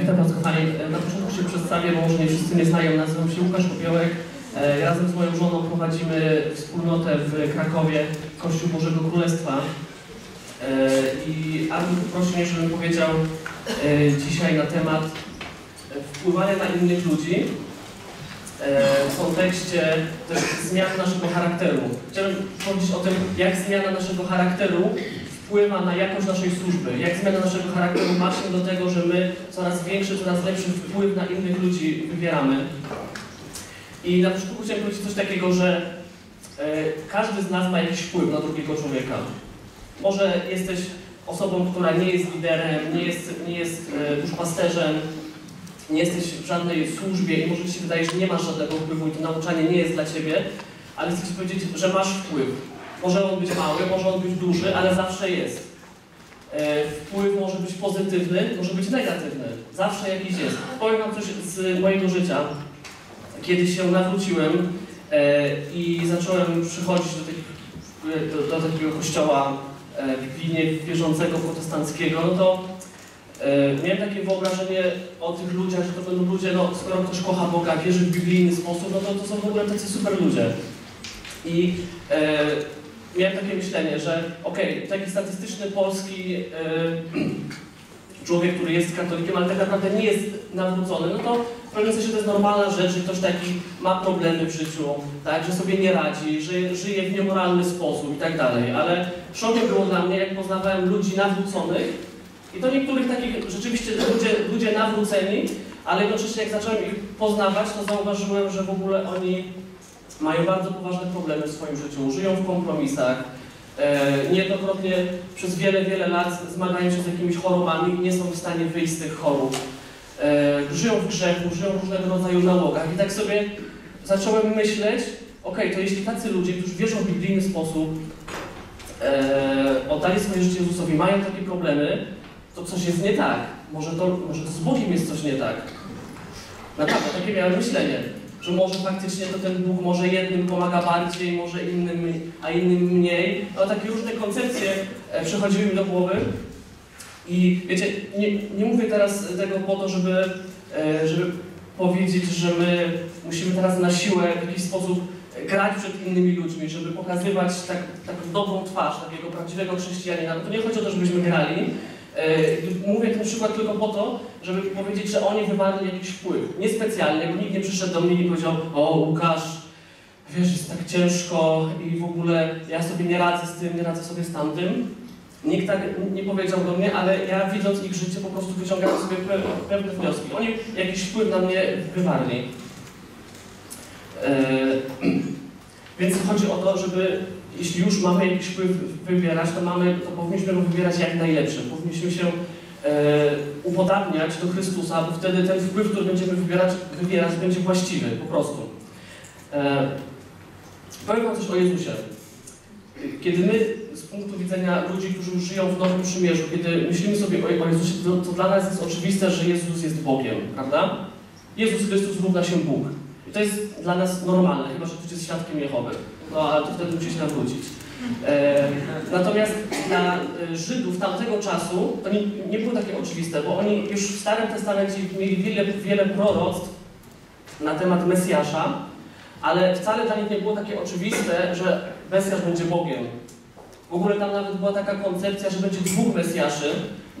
Witam Was, kochani. Na początku się przedstawię, bo może nie wszyscy mnie znają. Nazywam się Łukasz Popiołek. Razem z moją żoną prowadzimy wspólnotę w Krakowie, Kościół Bożego Królestwa. I Artur poprosił mnie, żebym powiedział dzisiaj na temat wpływania na innych ludzi w kontekście też zmian naszego charakteru. Chciałem powiedzieć o tym, jak zmiana naszego charakteru wpływa na jakość naszej służby, jak zmiana naszego charakteru ma się do tego, że my coraz większy, coraz lepszy wpływ na innych ludzi wywieramy. I na początku chciałem powiedzieć coś takiego, że każdy z nas ma jakiś wpływ na drugiego człowieka. Może jesteś osobą, która nie jest liderem, nie jest duszpasterzem, nie jesteś w żadnej służbie i może Ci się wydaje, że nie masz żadnego wpływu i to nauczanie nie jest dla Ciebie, ale chcę Ci powiedzieć, że masz wpływ. Może on być mały, może on być duży, ale zawsze jest. Wpływ może być pozytywny, może być negatywny. Zawsze jakiś jest. Powiem Wam coś z mojego życia. Kiedy się nawróciłem i zacząłem przychodzić do takiego kościoła biblijnie wierzącego, protestanckiego, no to miałem takie wyobrażenie o tych ludziach, że to będą ludzie, no skoro ktoś kocha Boga, wierzy w biblijny sposób, no to są w ogóle tacy super ludzie. I miałem takie myślenie, że okej, taki statystyczny polski człowiek, który jest katolikiem, ale tak naprawdę nie jest nawrócony, no to w pewnym sensie to jest normalna rzecz, że ktoś taki ma problemy w życiu, tak, że sobie nie radzi, że żyje w niemoralny sposób i tak dalej. Ale szokiem było dla mnie, jak poznawałem ludzi nawróconych, i do niektórych takich rzeczywiście ludzie nawróceni, ale jednocześnie jak zacząłem ich poznawać, to zauważyłem, że w ogóle oni mają bardzo poważne problemy w swoim życiu, żyją w kompromisach, niejednokrotnie przez wiele lat zmagają się z jakimiś chorobami i nie są w stanie wyjść z tych chorób. Żyją w grzechu, żyją w różnego rodzaju nałogach i tak sobie zacząłem myśleć, okej, to jeśli tacy ludzie, którzy wierzą w biblijny sposób, oddali swoje życie Jezusowi, mają takie problemy, to coś jest nie tak. Może to z Bogiem jest coś nie tak. Naprawdę, takie miałem myślenie, że może faktycznie to ten Bóg może jednym pomaga bardziej, może innym, a innym mniej. No takie różne koncepcje przychodziły mi do głowy. I wiecie, nie mówię teraz tego po to, żeby powiedzieć, że my musimy teraz na siłę w jakiś sposób grać przed innymi ludźmi, żeby pokazywać taką dobrą twarz takiego prawdziwego chrześcijanina. To nie chodzi o to, żebyśmy grali. Mówię ten przykład tylko po to, żeby powiedzieć, że oni wywarli jakiś wpływ. Niespecjalnie, bo nikt nie przyszedł do mnie i powiedział: o Łukasz, wiesz, jest tak ciężko i w ogóle ja sobie nie radzę z tym, nie radzę sobie z tamtym. Nikt tak nie powiedział do mnie, ale ja widząc ich życie po prostu wyciągałem sobie pewne wnioski. Oni jakiś wpływ na mnie wywarli. Więc chodzi o to, żeby jeśli już mamy jakiś wpływ wywierać, to powinniśmy go wywierać jak najlepszy. Powinniśmy się upodabniać do Chrystusa, bo wtedy ten wpływ, który będziemy wywierać, będzie właściwy, po prostu. Powiem wam coś o Jezusie. Kiedy my z punktu widzenia ludzi, którzy już żyją w Nowym Przymierzu, kiedy myślimy sobie o Jezusie, to dla nas jest oczywiste, że Jezus jest Bogiem, prawda? Jezus Chrystus równa się Bóg. I to jest dla nas normalne, chyba że ktoś jest świadkiem Jehowy. No, ale to wtedy musi się nawrócić. Natomiast dla Żydów tamtego czasu to nie było takie oczywiste, bo oni już w Starym Testamencie mieli wiele proroctw na temat Mesjasza, ale wcale dla nich nie było takie oczywiste, że Mesjasz będzie Bogiem. W ogóle tam nawet była taka koncepcja, że będzie dwóch Mesjaszy,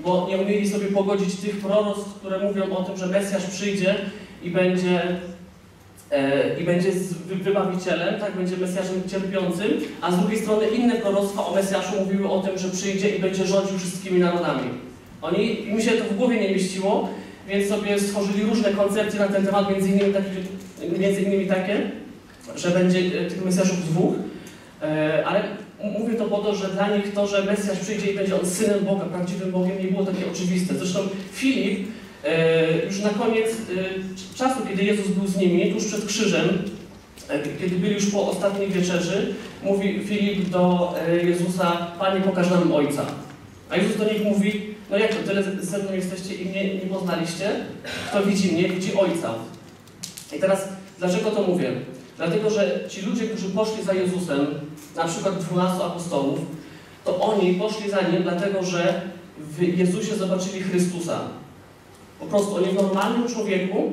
bo nie umieli sobie pogodzić tych proroctw, które mówią o tym, że Mesjasz przyjdzie i będzie wybawicielem, tak, będzie Mesjaszem cierpiącym, a z drugiej strony inne proroctwa o Mesjaszu mówiły o tym, że przyjdzie i będzie rządził wszystkimi narodami. Im się to w głowie nie mieściło, więc sobie stworzyli różne koncepcje na ten temat, między innymi takie, że będzie tych Mesjaszów dwóch, ale mówię to po to, że dla nich to, że Mesjasz przyjdzie i będzie on Synem Boga, prawdziwym Bogiem, nie było takie oczywiste. Zresztą Filip już na koniec czasu, kiedy Jezus był z nimi, tuż przed krzyżem, kiedy byli już po ostatniej wieczerzy, mówi Filip do Jezusa: Panie, pokaż nam Ojca. A Jezus do nich mówi: no jak to, tyle ze mną jesteście i mnie nie poznaliście? Kto widzi mnie, widzi Ojca. I teraz, dlaczego to mówię? Dlatego, że ci ludzie, którzy poszli za Jezusem, na przykład 12 apostołów, to oni poszli za Nim dlatego, że w Jezusie zobaczyli Chrystusa. Po prostu oni w normalnym człowieku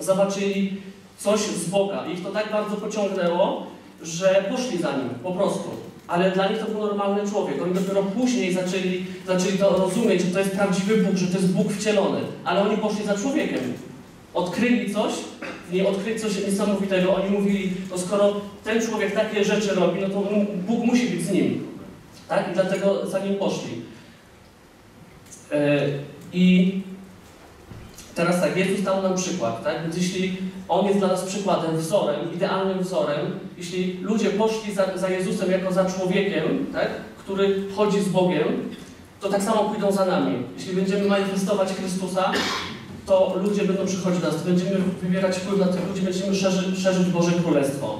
zobaczyli coś z Boga. Ich to tak bardzo pociągnęło, że poszli za nim, po prostu. Ale dla nich to był normalny człowiek. Oni dopiero później zaczęli to rozumieć, że to jest prawdziwy Bóg, że to jest Bóg wcielony. Ale oni poszli za człowiekiem. Odkryli coś, odkryli coś niesamowitego. Oni mówili, no skoro ten człowiek takie rzeczy robi, no to Bóg musi być z nim. Tak? I dlatego za nim poszli. I teraz tak, Jezus dał nam przykład, tak? Więc jeśli On jest dla nas przykładem, wzorem, idealnym wzorem, jeśli ludzie poszli za Jezusem jako za człowiekiem, tak? Który chodzi z Bogiem, to tak samo pójdą za nami. Jeśli będziemy manifestować Chrystusa, to ludzie będą przychodzić do nas, to będziemy wywierać wpływ na tych ludzi, będziemy szerzyć Boże Królestwo.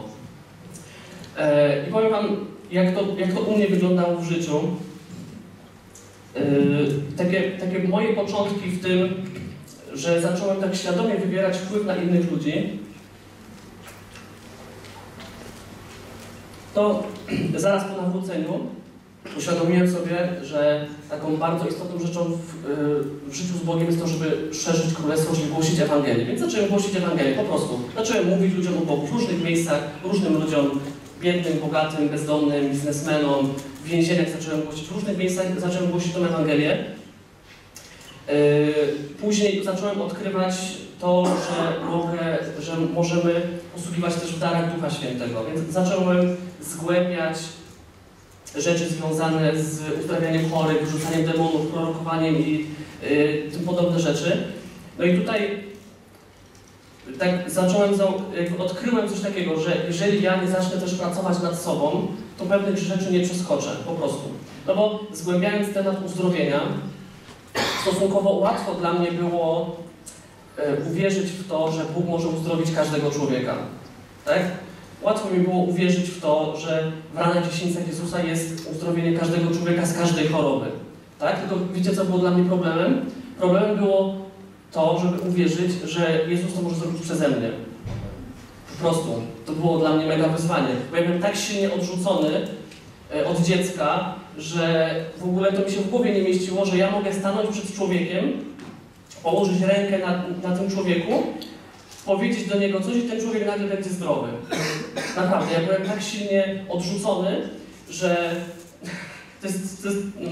I powiem Wam, jak to u mnie wyglądało w życiu. Takie moje początki w tym, że zacząłem tak świadomie wywierać wpływ na innych ludzi, to zaraz po nawróceniu uświadomiłem sobie, że taką bardzo istotną rzeczą w życiu z Bogiem jest to, żeby szerzyć Królestwo, żeby głosić Ewangelię. Więc zacząłem głosić Ewangelię, po prostu. Zacząłem mówić ludziom o Bogu w różnych miejscach, różnym ludziom, biednym, bogatym, bezdomnym, biznesmenom, w więzieniach zacząłem głosić, w różnych miejscach zacząłem głosić tą Ewangelię. Później zacząłem odkrywać to, że możemy posługiwać też w darach Ducha Świętego. Więc zacząłem zgłębiać rzeczy związane z uzdrawianiem chorych, wyrzucaniem demonów, prorokowaniem i tym podobne rzeczy. No i tutaj tak zacząłem, odkryłem coś takiego, że jeżeli ja nie zacznę też pracować nad sobą, to pewnych rzeczy nie przeskoczę, po prostu. No bo zgłębiając temat uzdrowienia, stosunkowo łatwo dla mnie było uwierzyć w to, że Bóg może uzdrowić każdego człowieka. Tak? Łatwo mi było uwierzyć w to, że w ranach dziesiętnicach Jezusa jest uzdrowienie każdego człowieka z każdej choroby. Tak? Tylko wiecie, co było dla mnie problemem? Problemem było to, żeby uwierzyć, że Jezus to może zrobić przeze mnie. Po prostu. To było dla mnie mega wyzwanie. Bo ja byłem tak silnie odrzucony od dziecka, że w ogóle to mi się w głowie nie mieściło, że ja mogę stanąć przed człowiekiem, położyć rękę na tym człowieku, powiedzieć do niego coś i ten człowiek nagle będzie zdrowy. Naprawdę, ja byłem tak silnie odrzucony, że to jest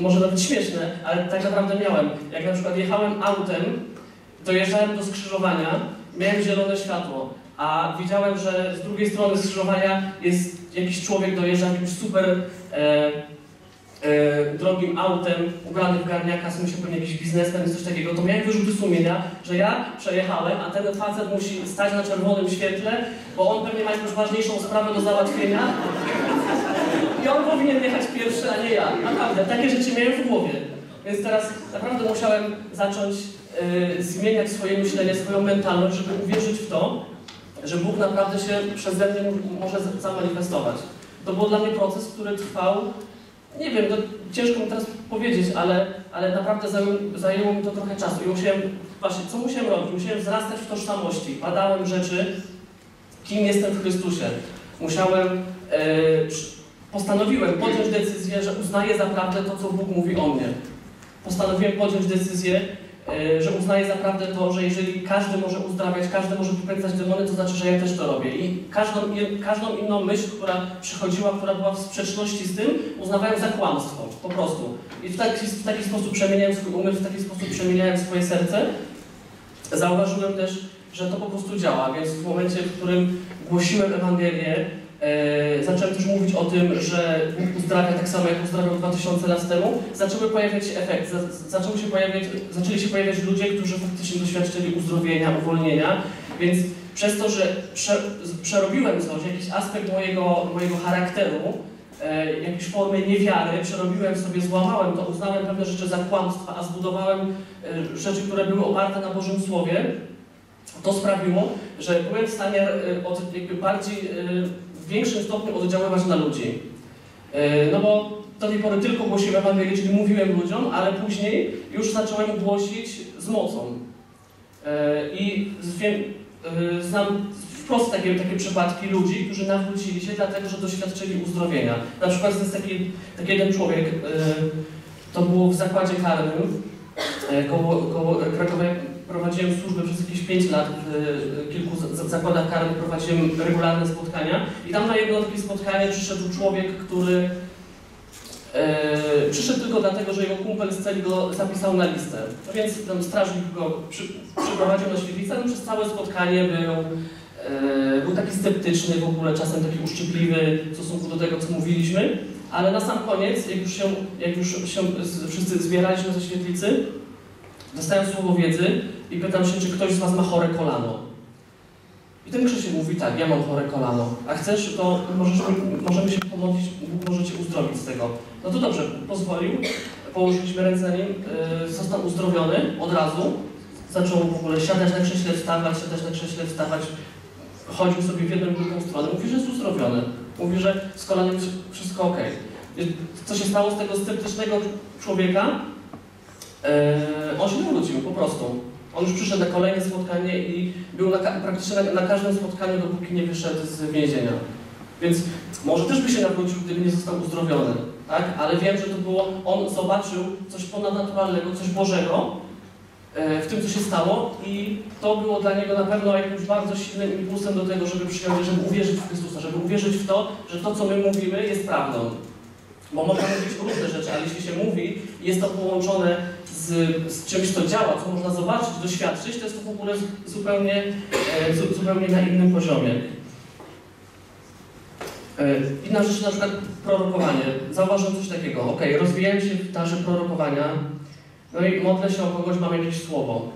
może nawet śmieszne, ale tak naprawdę miałem. Jak na przykład jechałem autem, dojeżdżałem do skrzyżowania, miałem zielone światło, a widziałem, że z drugiej strony skrzyżowania jest jakiś człowiek, dojeżdża jakimś super drogim autem, ubrany w garniaka, w sensie pewnie jakiś biznesmen, coś takiego, to miałem wyrzuty sumienia, że ja przejechałem, a ten facet musi stać na czerwonym świetle, bo on pewnie ma jakąś ważniejszą sprawę do załatwienia i on powinien jechać pierwszy, a nie ja. Naprawdę, takie rzeczy miałem w głowie. Więc teraz naprawdę musiałem zacząć zmieniać swoje myślenie, swoją mentalność, żeby uwierzyć w to, że Bóg naprawdę się przeze mnie może zamanifestować. To był dla mnie proces, który trwał, nie wiem, to ciężko mi teraz powiedzieć, ale naprawdę zajęło mi to trochę czasu i musiałem, właśnie, co musiałem robić? Musiałem wzrastać w tożsamości, badałem rzeczy, kim jestem w Chrystusie. Musiałem, postanowiłem podjąć decyzję, że uznaję za prawdę to, co Bóg mówi o mnie. Postanowiłem podjąć decyzję, że uznaję za prawdę to, że jeżeli każdy może uzdrawiać, każdy może wypędzać demony, to znaczy, że ja też to robię. I każdą inną myśl, która przychodziła, która była w sprzeczności z tym, uznawałem za kłamstwo, po prostu. I w taki sposób przemieniałem swój umysł, w taki sposób przemieniałem swoje serce. Zauważyłem też, że to po prostu działa, więc w momencie, w którym głosiłem Ewangelię, zacząłem też mówić o tym, że Bóg uzdrawia tak samo, jak uzdrawiał 2000 lat temu, zaczęły pojawiać się efekty, zaczęli się pojawiać ludzie, którzy faktycznie doświadczyli uzdrowienia, uwolnienia, więc przez to, że przerobiłem coś, jakiś aspekt mojego charakteru, jakiejś formy niewiary, przerobiłem sobie, złamałem to, uznałem pewne rzeczy za kłamstwa, a zbudowałem rzeczy, które były oparte na Bożym Słowie, to sprawiło, że byłem w stanie w większym stopniu oddziaływać na ludzi. No bo do tej pory tylko głosiłem Ewangelię, czyli mówiłem ludziom, ale później już zacząłem głosić z mocą. I znam wprost takie przypadki ludzi, którzy nawrócili się dlatego, że doświadczyli uzdrowienia. Na przykład jest taki jeden człowiek, to było w zakładzie karnym koło Krakowa, prowadziłem służbę przez jakieś 5 lat w kilku zakładach karnych, prowadziłem regularne spotkania i tam na jedno takie spotkanie przyszedł człowiek, który przyszedł tylko dlatego, że jego kumpel z celi go zapisał na listę. No więc ten strażnik go przyprowadził na świetlicę, no przez całe spotkanie był taki sceptyczny w ogóle, czasem taki uszczypliwy w stosunku do tego, co mówiliśmy, ale na sam koniec, jak już się wszyscy zbieraliśmy ze świetlicy, dostałem słowo wiedzy i pytam się, czy ktoś z was ma chore kolano. I ten Krzysiek mówi, tak, ja mam chore kolano. A chcesz, to możemy się pomodlić, Bóg może cię uzdrowić z tego. No to dobrze, pozwolił, położyliśmy ręce na nim, został uzdrowiony od razu. Zaczął w ogóle siadać na krześle, wstawać. Chodził sobie w jedną i drugą stronę. Mówi, że jest uzdrowiony. Mówi, że z kolanem wszystko ok. Co się stało z tego sceptycznego człowieka? On się nawrócił po prostu. On już przyszedł na kolejne spotkanie i był praktycznie na każdym spotkaniu, dopóki nie wyszedł z więzienia. Więc może też by się nawrócił, gdyby nie został uzdrowiony. Tak? Ale wiem, że to było, on zobaczył coś ponadnaturalnego, coś Bożego w tym, co się stało i to było dla niego na pewno jakimś bardzo silnym impulsem do tego, żeby przyjąć, żeby uwierzyć w Chrystusa, żeby uwierzyć w to, że to, co my mówimy, jest prawdą. Bo można mówić różne rzeczy, ale jeśli się mówi i jest to połączone z czymś, co działa, co można zobaczyć, doświadczyć, to jest to w ogóle zupełnie na innym poziomie. Inna rzecz, na przykład prorokowanie. Zauważyłem coś takiego. Okej, rozwijałem się w darze prorokowania, no i modlę się o kogoś, mam jakieś słowo.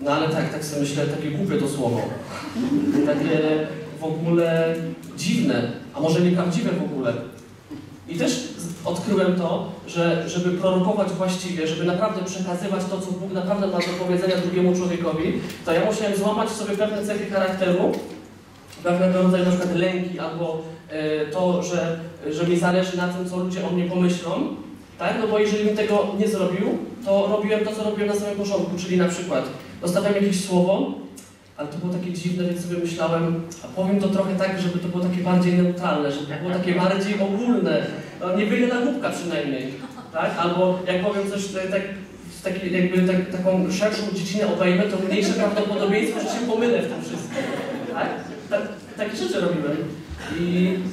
No ale tak sobie myślę, takie głupie to słowo. Takie w ogóle dziwne, a może nieprawdziwe w ogóle. I też odkryłem to, że żeby prorokować właściwie, żeby naprawdę przekazywać to, co Bóg naprawdę ma do powiedzenia drugiemu człowiekowi, to ja musiałem złamać sobie pewne cechy charakteru, pewnego rodzaju na przykład lęki, albo to, że mi zależy na tym, co ludzie o mnie pomyślą. Tak? No bo jeżeli bym tego nie zrobił, to robiłem to, co robiłem na samym początku, czyli na przykład dostałem jakieś słowo, ale to było takie dziwne, więc sobie myślałem, a powiem to trochę tak, żeby to było takie bardziej neutralne, żeby to było takie bardziej ogólne, no, nie byle na głupka przynajmniej, tak? Albo jak powiem coś, tak, taką szerszą dziecinę obejmę, to mniejsze prawdopodobieństwo, że się pomylę w tym wszystkim, tak? Takie rzeczy robiłem.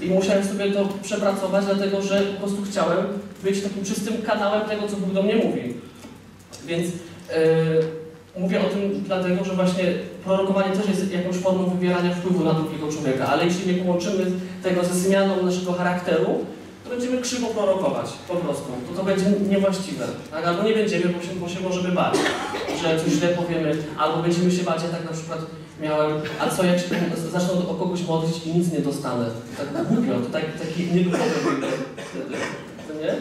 I musiałem sobie to przepracować, dlatego że po prostu chciałem być takim czystym kanałem tego, co Bóg do mnie mówi. Więc mówię o tym dlatego, że właśnie prorokowanie też jest jakąś formą wywierania wpływu na drugiego człowieka, ale jeśli nie połączymy tego ze zmianą naszego charakteru, to będziemy krzywo prorokować po prostu. To będzie niewłaściwe. Tak? Albo nie będziemy, bo się możemy bać, że coś źle powiemy, albo będziemy się bać, tak na przykład miałem, a co jak się zaczną o kogoś modlić i nic nie dostanę. Tak głupio, to taki nielubowy wtedy. To nie?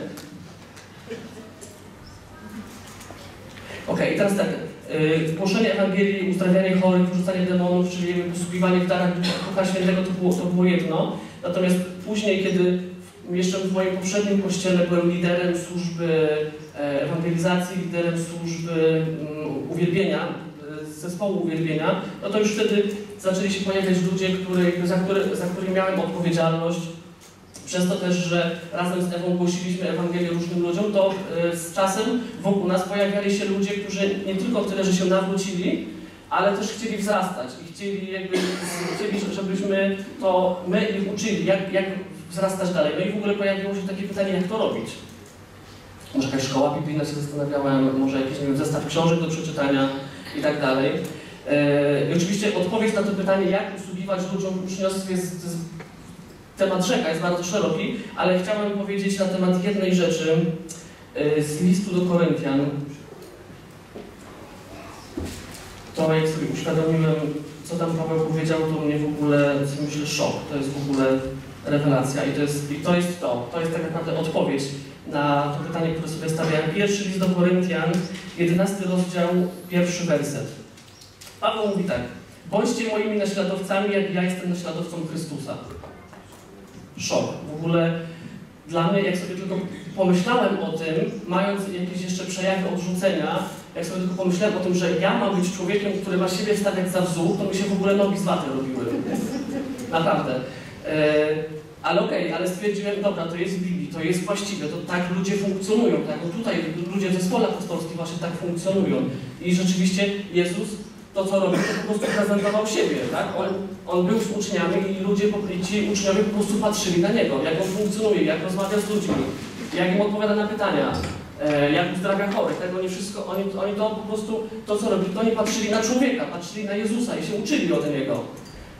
Okej, i teraz tak. Głoszenie Ewangelii, uzdrawianie chorych, wyrzucanie demonów, czyli posługiwanie w darach Ducha Świętego, to było jedno. Natomiast później, kiedy jeszcze w moim poprzednim kościele byłem liderem służby ewangelizacji, liderem służby uwielbienia, zespołu uwielbienia, no to już wtedy zaczęli się pojawiać ludzie, za których miałem odpowiedzialność. Przez to też, że razem z Ewą głosiliśmy Ewangelię różnym ludziom, to z czasem wokół nas pojawiali się ludzie, którzy nie tylko tyle, że się nawrócili, ale też chcieli wzrastać i chcieli, żebyśmy to my ich uczyli, jak wzrastać dalej. No i w ogóle pojawiło się takie pytanie, jak to robić. Może jakaś szkoła biblijna się zastanawiałem, może jakiś, nie wiem, zestaw książek do przeczytania i tak dalej. I oczywiście odpowiedź na to pytanie, jak usługiwać ludziom uczniostwie, temat rzeka jest bardzo szeroki, ale chciałem powiedzieć na temat jednej rzeczy z listu do Koryntian. To jak sobie uświadomiłem, co tam Paweł powiedział, to mnie w ogóle, myślę, szok. To jest w ogóle rewelacja i to jest tak naprawdę odpowiedź na to pytanie, które sobie stawiałem. Pierwszy list do Koryntian, 11 rozdział, pierwszy werset. Paweł mówi tak. Bądźcie moimi naśladowcami, jak ja jestem naśladowcą Chrystusa. Szok. W ogóle dla mnie, jak sobie tylko pomyślałem o tym, mając jakieś jeszcze przejawy odrzucenia, jak sobie tylko pomyślałem o tym, że ja mam być człowiekiem, który ma siebie stawiać za wzór, to mi się w ogóle nogi z waty robiły. Naprawdę. Ale okej, ale stwierdziłem, dobra, to jest Bibi. to jest właściwe, to tak ludzie funkcjonują, tak? No tutaj ludzie w zespole apostolskim właśnie tak funkcjonują. I rzeczywiście Jezus to, co robił, to po prostu prezentował siebie, tak? On był z uczniami i ludzie, ci uczniowie po prostu patrzyli na Niego, jak On funkcjonuje, jak rozmawia z ludźmi, jak im odpowiada na pytania, jak uzdrawia chorych, tak? Oni wszystko, oni to po prostu, to co robili, to oni patrzyli na człowieka, patrzyli na Jezusa i się uczyli od Niego,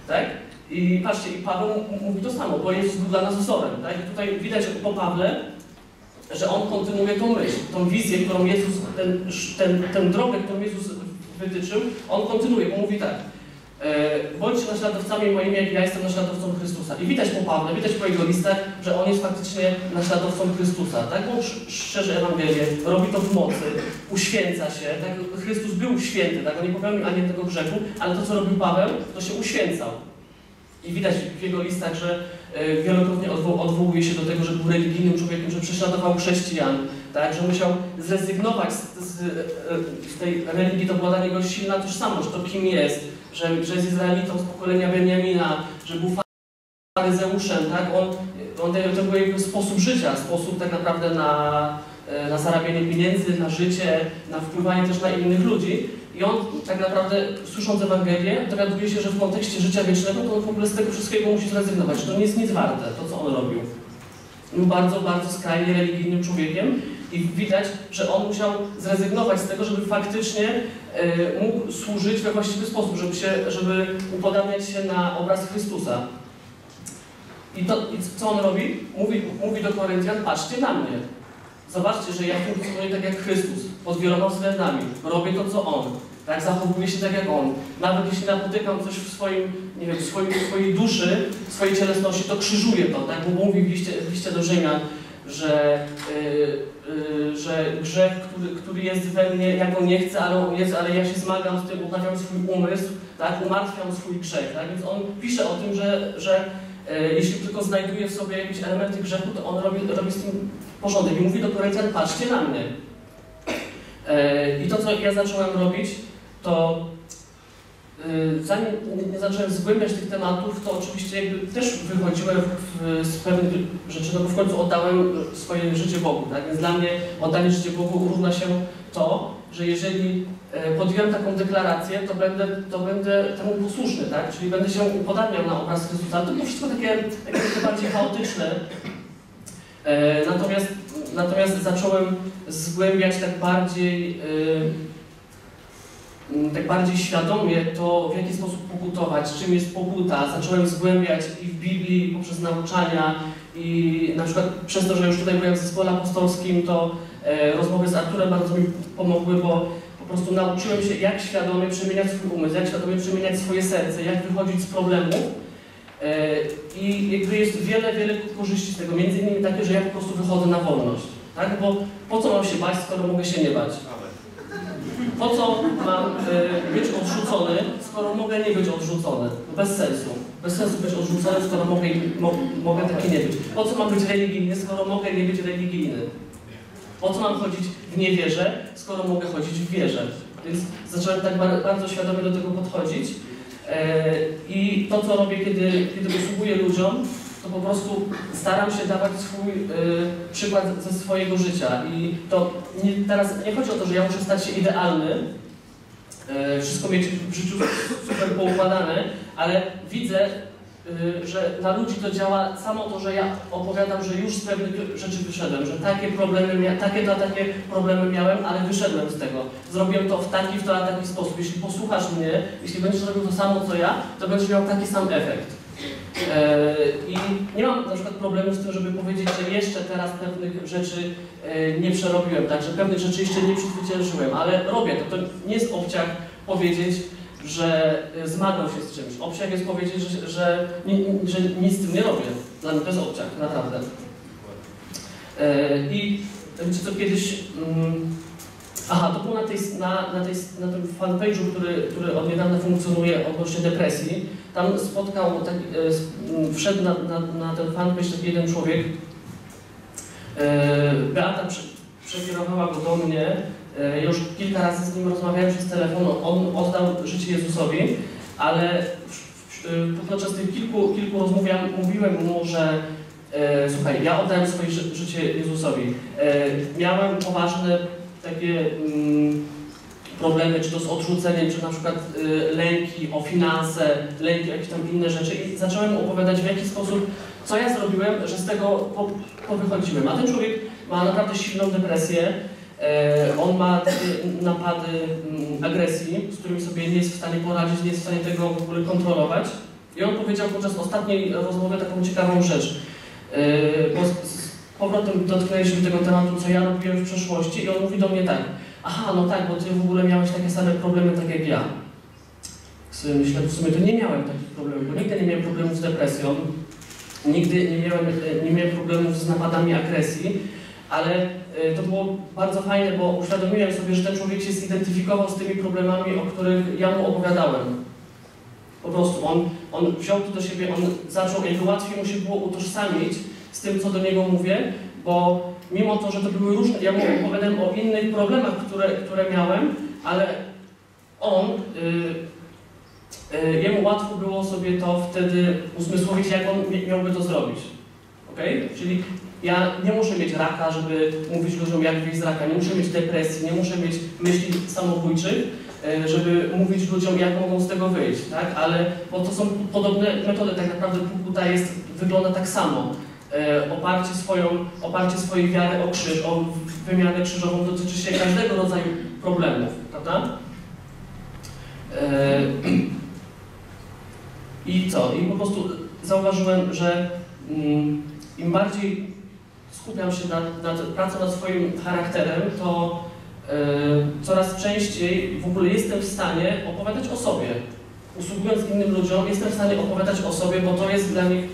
tak? I patrzcie, i Paweł mówi to samo, bo Jezus był dla nas wzorem, tak? I tutaj widać po Pawle, że on kontynuuje tą myśl, tą wizję, którą Jezus, tę drogę, którą Jezus wytyczył, on kontynuuje, bo mówi tak: bądźcie naśladowcami moimi, jak ja jestem naśladowcą Chrystusa. I widać po Pawle, widać po jego listach, że on jest faktycznie naśladowcą Chrystusa. Tak? On szerzy Ewangelię, robi to w mocy, uświęca się. Tak? Chrystus był święty, tak? On nie popełnił ani tego grzechu, ale to, co robił Paweł, to się uświęcał. I widać w jego listach, że wielokrotnie odwołuje się do tego, że był religijnym człowiekiem, że prześladował chrześcijan, tak? Że musiał zrezygnować z tej religii, to była dla niego silna tożsamość, to kim jest, że jest Izraelitą z pokolenia Benjamina, że był faryzeuszem, tak? To był jego sposób życia, sposób tak naprawdę na zarabianie pieniędzy, na życie, na wpływanie też na innych ludzi. I on tak naprawdę, słysząc Ewangelię, dowiaduje się, że w kontekście życia wiecznego to on w ogóle z tego wszystkiego musi zrezygnować. To nie jest nic warte, to co on robił. Był bardzo, bardzo skrajnie religijnym człowiekiem i widać, że on musiał zrezygnować z tego, żeby faktycznie mógł służyć we właściwy sposób, żeby upodabniać się na obraz Chrystusa. I co on robi? Mówi do Koryntian: patrzcie na mnie. Zobaczcie, że ja funkcjonuję tak jak Chrystus, pod wieloma względami. Robię to, co On. Tak? Zachowuję się tak jak On. Nawet jeśli napotykam coś w swoim, nie wiem, swojej duszy, swojej cielesności, to krzyżuję to. Tak? Bo mówi w liście do Rzymian, że grzech, który jest we mnie, ja go nie chcę, ale on jest, ale ja się zmagam z tym, uprawiam swój umysł, tak? Umartwiam swój grzech. Tak? Więc on pisze o tym, że jeśli tylko znajduje w sobie jakieś elementy grzechu, to on robi z tym porządek. I mówi do Koryntian: patrzcie na mnie. I to, co ja zacząłem robić, to zanim nie zacząłem zgłębiać tych tematów, to oczywiście jakby też wychodziłem z pewnych rzeczy, no bo w końcu oddałem swoje życie Bogu. Tak? Więc dla mnie oddanie życia Bogu równa się to, że jeżeli podjąłem taką deklarację, to będę temu posłuszny, tak? Czyli będę się upodabniał na obraz Chrystusa. To było wszystko takie bardziej chaotyczne. Natomiast zacząłem zgłębiać tak bardziej świadomie to, w jaki sposób pokutować, czym jest pokuta. Zacząłem zgłębiać i w Biblii, i poprzez nauczania, i na przykład przez to, że już tutaj byłem w zespole apostolskim, to rozmowy z Arturem bardzo mi pomogły, bo po prostu nauczyłem się, jak świadomie przemieniać swój umysł, jak świadomie przemieniać swoje serce, jak wychodzić z problemów. I jakby jest wiele korzyści z tego, między innymi takie, że ja po prostu wychodzę na wolność, tak? Bo po co mam się bać, skoro mogę się nie bać? Po co mam być odrzucony, skoro mogę nie być odrzucony? Bez sensu. Bez sensu być odrzucony, skoro mogę taki nie być. Po co mam być religijny, skoro mogę nie być religijny? Po co mam chodzić w niewierze, skoro mogę chodzić w wierze? Więc zacząłem tak bardzo świadomie do tego podchodzić. I to, co robię, kiedy usługuję ludziom, to po prostu staram się dawać swój przykład ze swojego życia. I to teraz nie chodzi o to, że ja muszę stać się idealny, wszystko mieć w życiu super poukładane, ale widzę, że na ludzi to działa samo to, że ja opowiadam, że już z pewnych rzeczy wyszedłem, że takie problemy miałem, ale wyszedłem z tego. Zrobiłem to w taki, w to, a taki sposób. Jeśli posłuchasz mnie, jeśli będziesz robił to samo, co ja, to będziesz miał taki sam efekt. I nie mam na przykład problemu z tym, żeby powiedzieć, że jeszcze teraz pewnych rzeczy nie przerobiłem, tak, że pewnych rzeczy jeszcze nie przezwyciężyłem, ale robię to. To nie jest obciach powiedzieć, że zmagam się z czymś. Obciach jest powiedzieć, że nic z tym nie robię. Dla mnie to jest obciach, naprawdę. I czy to kiedyś... to było na tym fanpage'u, który od niedawna funkcjonuje odnośnie depresji. Tam wszedł na ten fanpage taki jeden człowiek. Beata przekierowała go do mnie. Już kilka razy z nim rozmawiałem przez telefon. On oddał życie Jezusowi, ale podczas tych kilku rozmów ja mówiłem mu, że słuchaj, ja oddałem swoje życie Jezusowi. Miałem poważne takie problemy, czy to z odrzuceniem, czy na przykład lęki o finanse, lęki jakieś tam inne rzeczy i zacząłem opowiadać w jaki sposób, co ja zrobiłem, że z tego powychodziłem. A ten człowiek ma naprawdę silną depresję, on ma napady agresji, z którymi sobie nie jest w stanie poradzić, nie jest w stanie tego w ogóle kontrolować. I on powiedział podczas ostatniej rozmowy taką ciekawą rzecz, bo z powrotem dotknęliśmy tego tematu, co ja robiłem w przeszłości i on mówi do mnie tak: aha, no tak, bo ty w ogóle miałeś takie same problemy, tak jak ja. Myślę, w sumie to nie miałem takich problemów, bo nigdy nie miałem problemów z depresją, nigdy nie miałem problemów z napadami agresji, ale to było bardzo fajne, bo uświadomiłem sobie, że ten człowiek się zidentyfikował z tymi problemami, o których ja mu opowiadałem. Po prostu on wziął to do siebie, on zaczął, jakby łatwiej mu się było utożsamić z tym, co do niego mówię, bo mimo to, że to były różne, ja mu opowiadałem o innych problemach, które miałem, ale jemu łatwo było sobie to wtedy uzmysłowić, jak on miałby to zrobić. Okay? Czyli ja nie muszę mieć raka, żeby mówić ludziom, jak wyjść z raka, nie muszę mieć depresji, nie muszę mieć myśli samobójczych, żeby mówić ludziom, jak mogą z tego wyjść, tak? Ale bo to są podobne metody, tak naprawdę Bóg wygląda tak samo. Oparcie swojej wiary o krzyż, o wymianę krzyżową dotyczy się każdego rodzaju problemów, prawda? I co? I po prostu zauważyłem, że im bardziej skupiam się nad pracą nad swoim charakterem, to coraz częściej w ogóle jestem w stanie opowiadać o sobie. Usługując innym ludziom, jestem w stanie opowiadać o sobie, bo to jest dla nich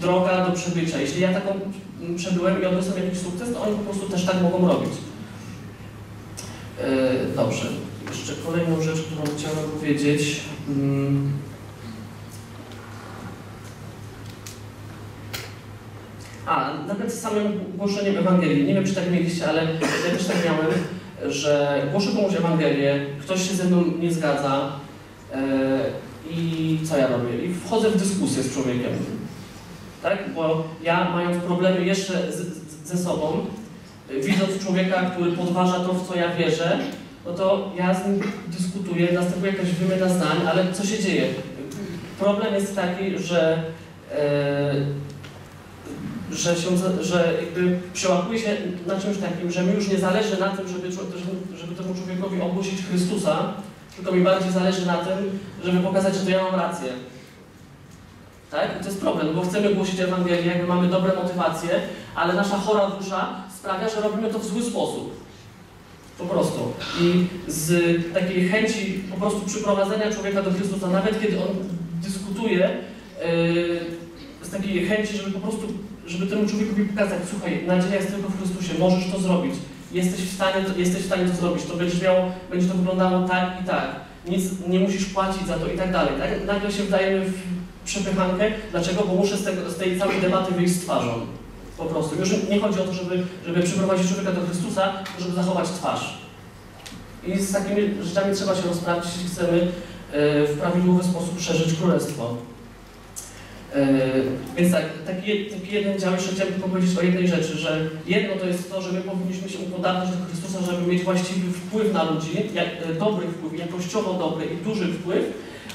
droga do przebycia. Jeśli ja taką przebyłem i odniosłem jakiś sukces, to oni po prostu też tak mogą robić. Dobrze. Jeszcze kolejną rzecz, którą chciałem powiedzieć. Nawet z samym głoszeniem Ewangelii, nie wiem, czy tak mieliście, ale ja też tak miałem, że głoszę komuś Ewangelię, ktoś się ze mną nie zgadza i co ja robię? I wchodzę w dyskusję z człowiekiem, tak? Bo ja, mając problemy jeszcze ze sobą, widząc człowieka, który podważa to, w co ja wierzę, no to ja z nim dyskutuję, następuje jakaś wymiana zdań, ale co się dzieje? Problem jest taki, że jakby przełapuje się na czymś takim, że mi już nie zależy na tym, żeby temu człowiekowi ogłosić Chrystusa, tylko mi bardziej zależy na tym, żeby pokazać, że to ja mam rację. Tak? I to jest problem, bo chcemy głosić Ewangelię, jakby mamy dobre motywacje, ale nasza chora dusza sprawia, że robimy to w zły sposób. Po prostu. I z takiej chęci po prostu przyprowadzenia człowieka do Chrystusa, nawet kiedy on dyskutuje, z takiej chęci, żeby po prostu temu człowiekowi pokazać, słuchaj, nadzieja jest tylko w Chrystusie, możesz to zrobić, jesteś w stanie to zrobić, to będziesz miał, będzie to wyglądało tak i tak, nic nie musisz płacić za to i tak dalej. Tak? Nagle się wdajemy w przepychankę, dlaczego? Bo muszę z tej całej debaty wyjść z twarzą, po prostu. Już nie chodzi o to, żeby przyprowadzić człowieka do Chrystusa, to żeby zachować twarz. I z takimi rzeczami trzeba się rozprawić, jeśli chcemy w prawidłowy sposób przeżyć Królestwo. Więc tak, taki jeden dział, jeszcze chciałbym tylko powiedzieć o jednej rzeczy, że jedno to jest to, że my powinniśmy się upodabniać do Chrystusa, żeby mieć właściwy wpływ na ludzi, dobry wpływ, jakościowo dobry i duży wpływ,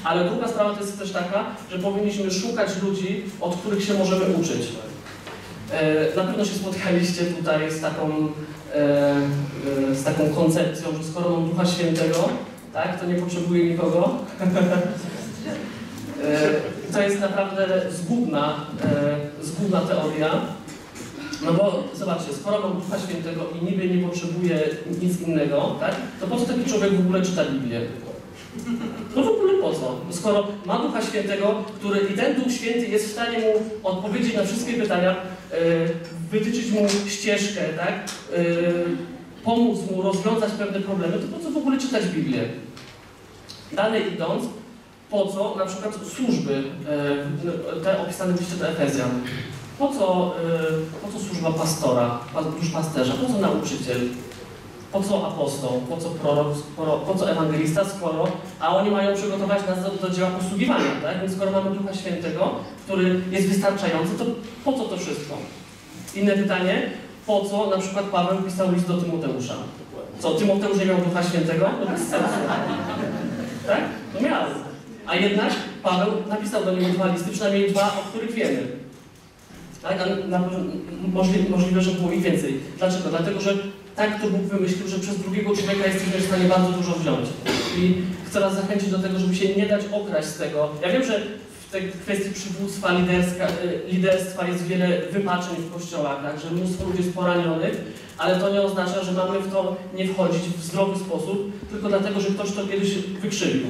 ale druga sprawa to jest też taka, że powinniśmy szukać ludzi, od których się możemy uczyć. Na pewno się spotkaliście tutaj z taką koncepcją, że skoro mam Ducha Świętego, tak, to nie potrzebuję nikogo. To jest naprawdę zgubna teoria, no bo zobaczcie, skoro mam Ducha Świętego i niby nie potrzebuje nic innego, tak, to po co taki człowiek w ogóle czyta Biblię? No w ogóle po co? Skoro ma Ducha Świętego, który i ten Duch Święty jest w stanie mu odpowiedzieć na wszystkie pytania, wytyczyć mu ścieżkę, tak, pomóc mu rozwiązać pewne problemy, to po co w ogóle czytać Biblię? Dalej idąc, po co na przykład służby, te opisane w liście do Efezjan, po co służba pastora, duszpasterza, po co nauczyciel, po co apostoł, po co prorok, po co ewangelista, skoro, a oni mają przygotować nas do dzieła posługiwania, tak? Więc skoro mamy Ducha Świętego, który jest wystarczający, to po co to wszystko? Inne pytanie, po co na przykład Paweł pisał list do Tymoteusza? Co, Tymoteusz nie miał Ducha Świętego? No bez sensu. Tak? No miał. A jednak Paweł napisał do niego dwa listy, przynajmniej dwa, o których wiemy. Tak? A możliwe, że było ich więcej. Dlaczego? Dlatego, że tak to Bóg wymyślił, że przez drugiego człowieka jesteśmy w stanie bardzo dużo wziąć. I chcę nas zachęcić do tego, żeby się nie dać okraść z tego. Ja wiem, że w tej kwestii przywództwa, liderstwa jest wiele wypaczeń w kościołach, tak? Że mnóstwo ludzi jest poranionych, ale to nie oznacza, że mamy w to nie wchodzić w zdrowy sposób, tylko dlatego, że ktoś to kiedyś wykrzywił.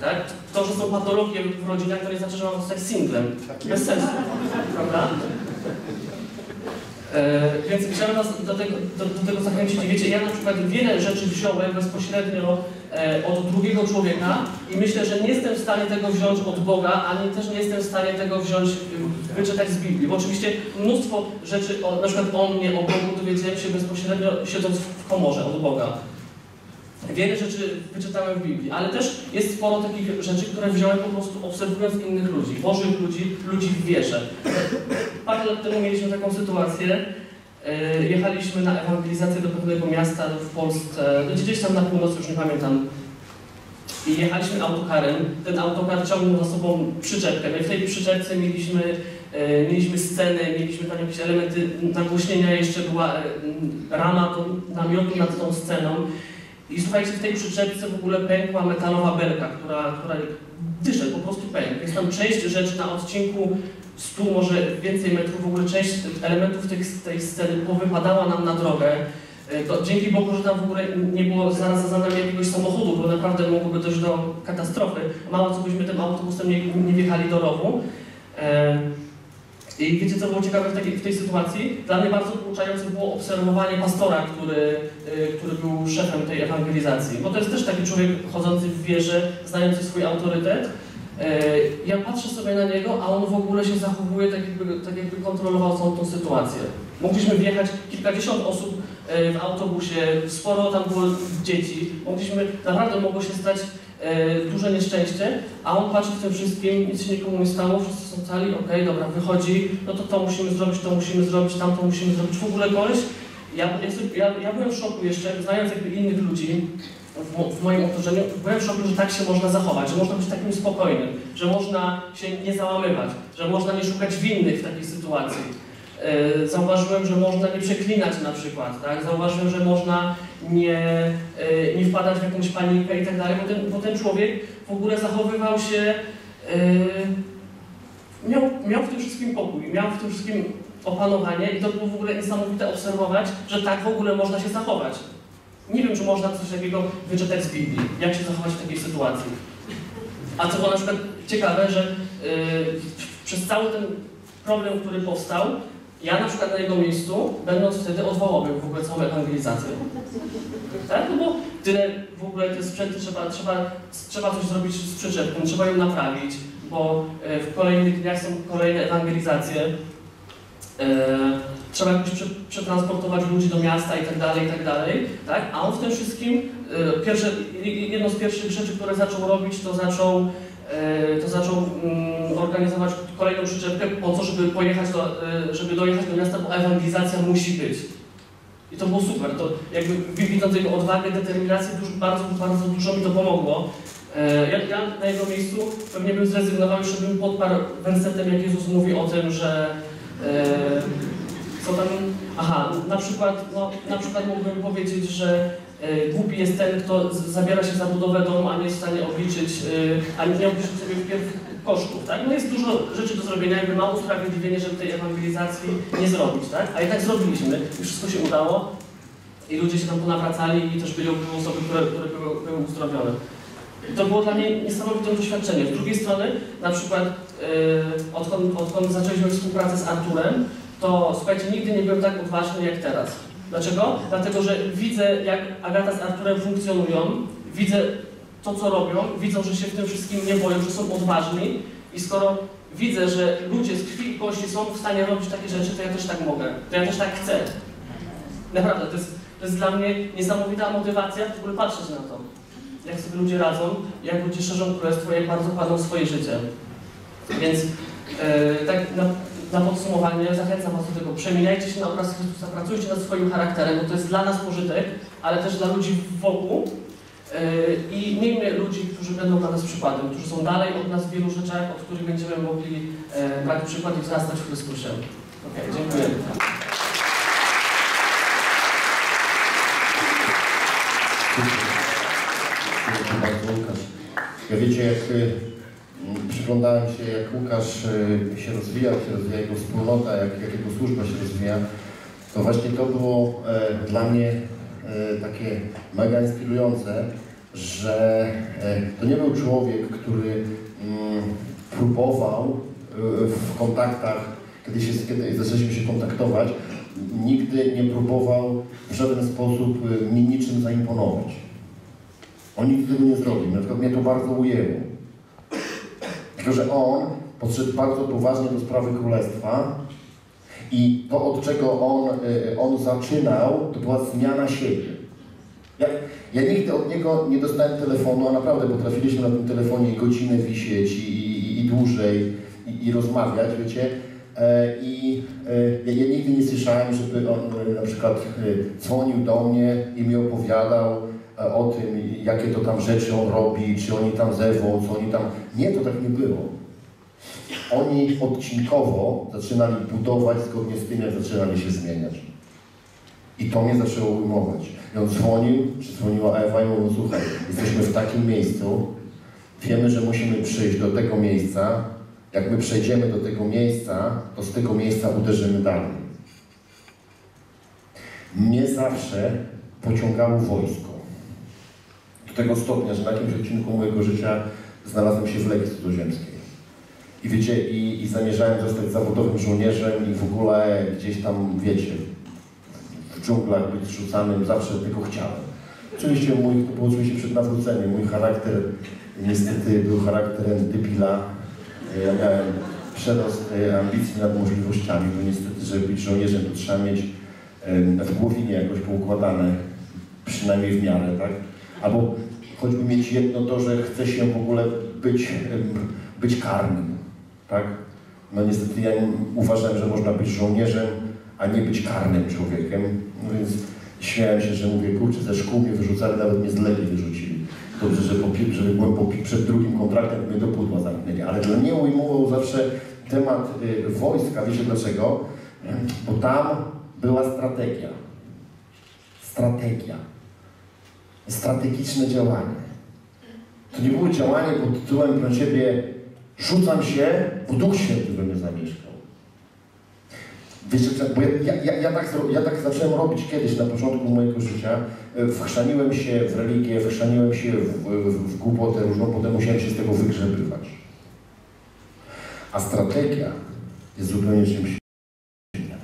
Tak? To, że są patologie w rodzinach, to nie znaczy, że mam zostać singlem. Bez sensu. Prawda? Więc chciałem was do tego zachęcić. Wiecie, ja na przykład wiele rzeczy wziąłem bezpośrednio od drugiego człowieka i myślę, że nie jestem w stanie tego wziąć od Boga, ani też nie jestem w stanie tego wziąć, wyczytać z Biblii. Bo oczywiście mnóstwo rzeczy, na przykład o mnie, o Bogu, dowiedziałem się bezpośrednio siedząc w komorze od Boga. Wiele rzeczy wyczytałem w Biblii, ale też jest sporo takich rzeczy, które wziąłem po prostu obserwując innych ludzi, bożych ludzi, ludzi w wierze. Parę lat temu mieliśmy taką sytuację, jechaliśmy na ewangelizację do pewnego miasta w Polsce, gdzieś tam na północy, już nie pamiętam. I jechaliśmy autokarem, ten autokar ciągnął za sobą przyczepkę, no i w tej przyczepce mieliśmy sceny, mieliśmy tam jakieś elementy nagłośnienia, jeszcze była rama namiotu nad tą sceną. I słuchajcie, w tej przyczepce w ogóle pękła metalowa belka, która dysze, po prostu pękła. Jest tam część rzeczy na odcinku 100, może więcej metrów, w ogóle część elementów tej sceny powypadała nam na drogę. To dzięki Bogu, że tam w ogóle nie było zaraz za nami jakiegoś samochodu, bo naprawdę mogłoby dojść do katastrofy. Mało co byśmy tym autobusem nie wjechali do rowu. I wiecie, co było ciekawe w tej sytuacji? Dla mnie bardzo pouczające było obserwowanie pastora, który był szefem tej ewangelizacji. Bo to jest też taki człowiek chodzący w wierze, znający swój autorytet. Ja patrzę sobie na niego, a on w ogóle się zachowuje tak jakby kontrolował całą tą sytuację. Mogliśmy wjechać kilkadziesiąt osób w autobusie, sporo tam było dzieci. Naprawdę mogło się stać duże nieszczęście, a on patrzy w tym wszystkim, nic się nikomu nie stało, wszyscy są cali, okej, dobra, wychodzi, no to to musimy zrobić, tamto musimy zrobić, w ogóle koleś. Ja byłem w szoku jeszcze, znając jakby innych ludzi w moim otoczeniu, byłem w szoku, że tak się można zachować, że można być takim spokojnym, że można się nie załamywać, że można nie szukać winnych w takiej sytuacji. Zauważyłem, że można nie przeklinać na przykład, tak? Zauważyłem, że można nie wpadać w jakąś panikę i tak dalej, bo ten człowiek w ogóle zachowywał się, miał w tym wszystkim pokój, miał w tym wszystkim opanowanie i to było w ogóle niesamowite obserwować, że tak w ogóle można się zachować. Nie wiem, czy można coś takiego wyczytać z Biblii, jak się zachować w takiej sytuacji. A co było na przykład ciekawe, że przez cały ten problem, który powstał, ja na przykład na jego miejscu, będąc wtedy, odwołałbym w ogóle całą ewangelizację. Tak? No bo tyle w ogóle te sprzęty trzeba coś zrobić z przyczepką, trzeba ją naprawić, bo w kolejnych dniach są kolejne ewangelizacje. Trzeba jakoś przetransportować ludzi do miasta i tak dalej, tak? A on w tym wszystkim, jedną z pierwszych rzeczy, które zaczął robić, to zaczął organizować kolejną przyczepkę po to, żeby dojechać do miasta, bo ewangelizacja musi być. I to było super. To jakby widząc jego odwagę, determinację, bardzo dużo mi to pomogło. Ja na jego miejscu pewnie bym zrezygnował, jeszcze bym podparł wersetem, jak Jezus mówi o tym, że co tam... Aha, na przykład mógłbym powiedzieć, że głupi jest ten, kto zabiera się za budowę domu, a nie jest w stanie obliczyć, ani nie obliczył sobie wpierw kosztów, tak? No jest dużo rzeczy do zrobienia, jakby mało usprawiedliwienie, żeby tej ewangelizacji nie zrobić, tak? A jednak zrobiliśmy i wszystko się udało i ludzie się tam ponawracali i też byli osoby, które były uzdrowione. I to było dla mnie niesamowite doświadczenie. Z drugiej strony, na przykład odkąd zaczęliśmy współpracę z Arturem, to słuchajcie, nigdy nie byłem tak odważny jak teraz. Dlaczego? Dlatego, że widzę, jak Agata z Arturem funkcjonują, widzę to, co robią, widzą, że się w tym wszystkim nie boją, że są odważni i skoro widzę, że ludzie z krwi i kości są w stanie robić takie rzeczy, to ja też tak mogę, to ja też tak chcę. Naprawdę, to jest To jest dla mnie niesamowita motywacja w ogóle patrzeć na to. Jak sobie ludzie radzą, jak ludzie szerzą królestwo, jak bardzo kładą swoje życie. Więc tak na podsumowanie zachęcam was do tego. Przemieniajcie się na obraz Chrystusa, pracujcie nad swoim charakterem, bo to jest dla nas pożytek, ale też dla ludzi wokół. I miejmy ludzi, którzy będą dla nas przykładem, którzy są dalej od nas w wielu rzeczach, od których będziemy mogli brać przykład i wzrastać w Chrystusie. Okej, dziękuję. Dziękuję bardzo, Łukasz. Ja wiecie, jak przyglądałem się, jak Łukasz się rozwija, jego wspólnota, jak jego służba się rozwija, to właśnie to było dla mnie takie mega inspirujące, że to nie był człowiek, który próbował w kontaktach, kiedy zaczęliśmy się kontaktować, nigdy nie próbował w żaden sposób mi niczym zaimponować. On nigdy tego nie zrobił, na przykład mnie to bardzo ujęło. Tylko że on podszedł bardzo poważnie do sprawy królestwa. I to, od czego on zaczynał, to była zmiana siebie. Ja nigdy od niego nie dostałem telefonu, a naprawdę potrafiliśmy na tym telefonie godzinę wisieć i dłużej, i rozmawiać, wiecie. Ja nigdy nie słyszałem, żeby on na przykład dzwonił do mnie i mi opowiadał o tym, jakie to tam rzeczy on robi, czy oni tam zewą, co oni tam... Nie, to tak nie było. Oni odcinkowo zaczynali budować zgodnie z tym, jak zaczynali się zmieniać. I to mnie zaczęło ujmować. I on dzwonił, czy dzwoniła Ewa i mówił: słuchaj, jesteśmy w takim miejscu, wiemy, że musimy przyjść do tego miejsca, jak my przejdziemy do tego miejsca, to z tego miejsca uderzymy dalej. Mnie zawsze pociągało wojsko. Do tego stopnia, że na jakimś odcinku mojego życia znalazłem się w lekcji cudzoziemskiej. I wiecie, i zamierzałem zostać zawodowym żołnierzem i w ogóle gdzieś tam, wiecie, w dżunglach być zrzucanym, zawsze tego chciałem. Oczywiście to było oczywiście przed nawróceniem, mój charakter niestety był charakterem debila. Ja miałem przerost ambicji nad możliwościami, bo niestety, żeby być żołnierzem, to trzeba mieć w głowinie jakoś poukładane, przynajmniej w miarę, tak? Albo choćby mieć jedno to, że chce się w ogóle być karnym. Tak? No niestety ja uważałem, że można być żołnierzem, a nie być karnym człowiekiem. No więc śmiałem się, że mówię, kurczę, ze szkół mnie wyrzucali, nawet mnie z Legii wyrzucili. Dobrze, że byłem przed drugim kontraktem, mnie do pudła zamknęli. Ale dla mnie ujmował zawsze temat wojska, wiecie dlaczego? Bo tam była strategia. Strategiczne działanie. To nie było działanie pod tytułem dla ciebie rzucam się, bo Duch Święty we mnie zamieszkał. Wiecie, bo ja tak zacząłem robić kiedyś na początku mojego życia. Wchrzaniłem się w religię, wchrzaniłem się w głupotę różną, potem musiałem się z tego wygrzebywać. A strategia jest zupełnie czymś innym.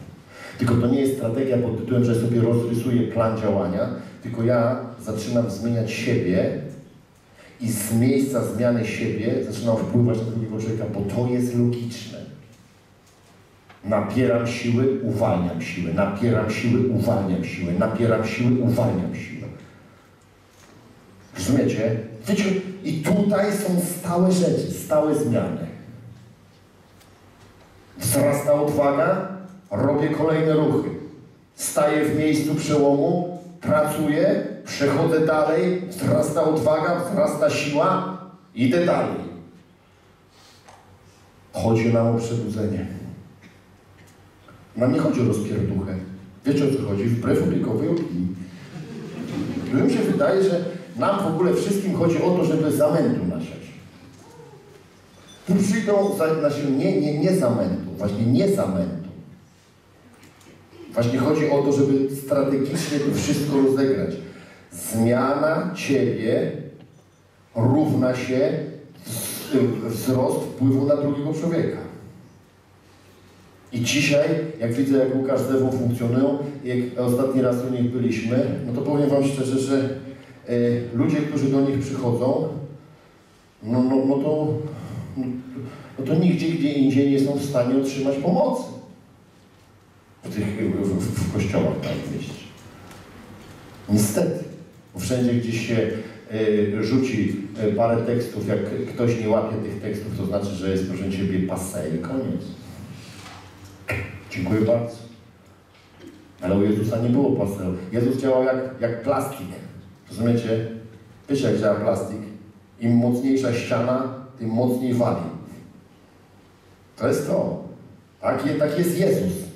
Tylko to nie jest strategia pod tytułem, że sobie rozrysuję plan działania, tylko ja zaczynam zmieniać siebie. I z miejsca zmiany siebie zaczynam wpływać na drugiego człowieka, bo to jest logiczne. Napieram siły, uwalniam siły, napieram siły, uwalniam siły, napieram siły, uwalniam siły. Rozumiecie? Wiecie, i tutaj są stałe rzeczy, stałe zmiany. Wzrasta odwaga, robię kolejne ruchy. Staję w miejscu przełomu, pracuję, przechodzę dalej, wzrasta odwaga, wzrasta siła, idę dalej. Chodzi nam o przebudzenie. Nam nie chodzi o rozpierduchę. Wiecie, o co chodzi? Wbrew opiekowej opinii. Mi się wydaje, że nam w ogóle wszystkim chodzi o to, żeby zamętu nasiać. Tu przyjdą nie zamętu, właśnie nie zamętu. Właśnie chodzi o to, żeby strategicznie to wszystko rozegrać. Zmiana ciebie równa się wzrost wpływu na drugiego człowieka. I dzisiaj, jak widzę, jak Łukasz z Ewą funkcjonują, jak ostatni raz u nich byliśmy, no to powiem wam szczerze, że ludzie, którzy do nich przychodzą, to nigdzie gdzie indziej nie są w stanie otrzymać pomocy. W kościołach, tak, w mieście. Niestety, wszędzie gdzieś się rzuci parę tekstów, jak ktoś nie łapie tych tekstów, to znaczy, że jest proszę Ciebie passé i koniec. Dziękuję bardzo. Ale u Jezusa nie było passé. Jezus działał jak plastik. Rozumiecie? Wiecie, jak działa plastik? Im mocniejsza ściana, tym mocniej wali. To jest to. Tak jest Jezus.